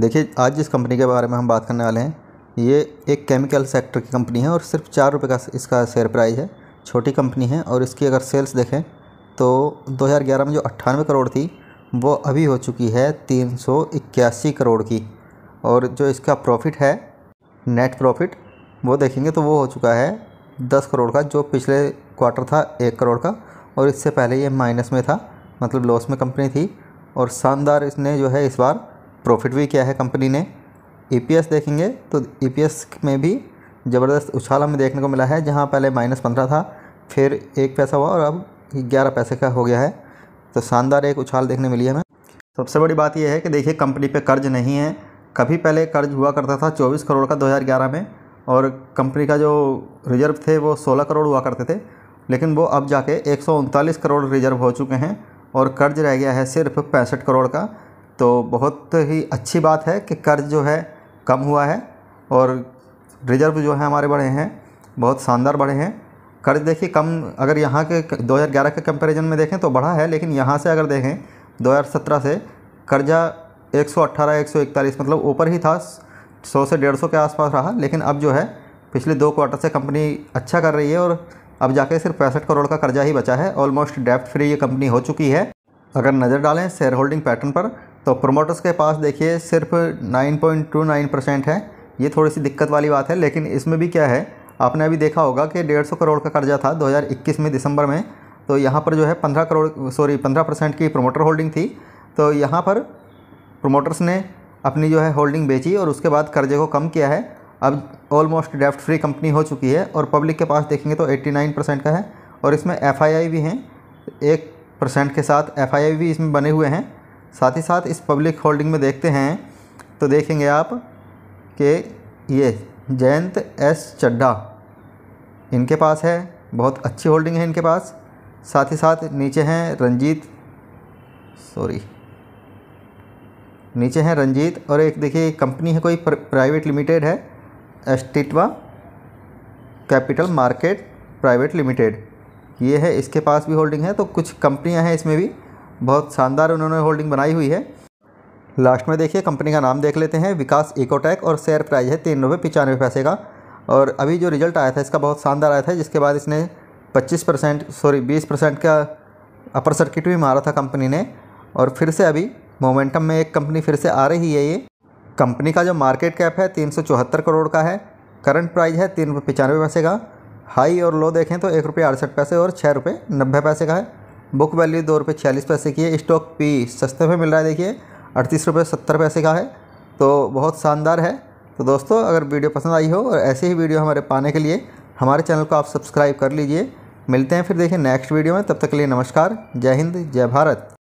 देखिए आज जिस कंपनी के बारे में हम बात करने वाले हैं ये एक केमिकल सेक्टर की कंपनी है और सिर्फ ₹4 का इसका शेयर प्राइस है। छोटी कंपनी है और इसकी अगर सेल्स देखें तो 2011 में जो 98 करोड़ थी वो अभी हो चुकी है 381 करोड़ की। और जो इसका प्रॉफिट है नेट प्रॉफिट वो देखेंगे तो वो हो चुका है 10 करोड़ का, जो पिछले क्वार्टर था 1 करोड़ का और इससे पहले ये माइनस में था, मतलब लॉस में कंपनी थी। और शानदार इसने जो है इस बार प्रॉफिट भी किया है कंपनी ने। EPS देखेंगे तो EPS में भी ज़बरदस्त उछाल हमें देखने को मिला है, जहाँ पहले -15 था, फिर 1 पैसा हुआ और अब 11 पैसे का हो गया है। तो शानदार एक उछाल देखने मिली है हमें। सबसे बड़ी बात यह है कि देखिए कंपनी पे कर्ज नहीं है। कभी पहले कर्ज हुआ करता था 24 करोड़ का 2011 में, और कंपनी का जो रिजर्व थे वो 16 करोड़ हुआ करते थे, लेकिन वो अब जाके 139 करोड़ रिजर्व हो चुके हैं और कर्ज रह गया है सिर्फ 65 करोड़ का। तो बहुत ही अच्छी बात है कि कर्ज जो है कम हुआ है और रिजर्व जो है हमारे बढ़े हैं, बहुत शानदार बढ़े हैं। कर्ज देखिए कम, अगर यहाँ के 2011 के कंपैरिजन में देखें तो बढ़ा है, लेकिन यहाँ से अगर देखें 2017 से कर्जा 118 141 मतलब ऊपर ही था, 100 से 150 के आसपास रहा, लेकिन अब जो है पिछले 2 क्वार्टर से कंपनी अच्छा कर रही है और अब जाके सिर्फ 65 करोड़ का कर्जा ही बचा है। ऑलमोस्ट डेब्ट फ्री ये कंपनी हो चुकी है। अगर नज़र डालें शेयर होल्डिंग पैटर्न पर तो प्रोमोटर्स के पास देखिए सिर्फ 9.29% है। ये थोड़ी सी दिक्कत वाली बात है, लेकिन इसमें भी क्या है, आपने अभी देखा होगा कि 150 करोड़ का कर्जा था 2021 में दिसंबर में, तो यहाँ पर जो है 15% की प्रोमोटर होल्डिंग थी। तो यहाँ पर प्रोमोटर्स ने अपनी जो है होल्डिंग बेची और उसके बाद कर्जे को कम किया है। अब ऑलमोस्ट डेब्ट फ्री कंपनी हो चुकी है। और पब्लिक के पास देखेंगे तो 89% का है और इसमें FII भी हैं, 1% के साथ FII भी इसमें बने हुए हैं। साथ ही साथ इस पब्लिक होल्डिंग में देखते हैं तो देखेंगे आप कि ये जयंत S चड्डा इनके पास है, बहुत अच्छी होल्डिंग है इनके पास। साथ ही साथ नीचे हैं नीचे हैं रंजीत और एक देखिए कंपनी है कोई प्राइवेट लिमिटेड है, Astitva capital market private limited, ये है, इसके पास भी होल्डिंग है। तो कुछ कंपनियां हैं इसमें भी, बहुत शानदार उन्होंने होल्डिंग बनाई हुई है। लास्ट में देखिए कंपनी का नाम देख लेते हैं, विकास इकोटेक, और शेयर प्राइस है ₹3.95 का। और अभी जो रिजल्ट आया था इसका बहुत शानदार आया था, जिसके बाद इसने 20% का अपर सर्किट भी मारा था कंपनी ने। और फिर से अभी मोमेंटम में एक कंपनी फिर से आ रही है। ये कंपनी का जो मार्केट कैप है 374 करोड़ का है, करंट प्राइस है ₹3.95 का। हाई और लो देखें तो ₹1.68 और ₹6.90 का है। बुक वैल्यू ₹2.46 की है। स्टॉक पी सस्ते में मिल रहा है, देखिए ₹38.70 का है। तो बहुत शानदार है। तो दोस्तों अगर वीडियो पसंद आई हो और ऐसे ही वीडियो हमारे पाने के लिए हमारे चैनल को आप सब्सक्राइब कर लीजिए। मिलते हैं फिर देखिए नेक्स्ट वीडियो में, तब तक के लिए नमस्कार, जय हिंद, जय भारत।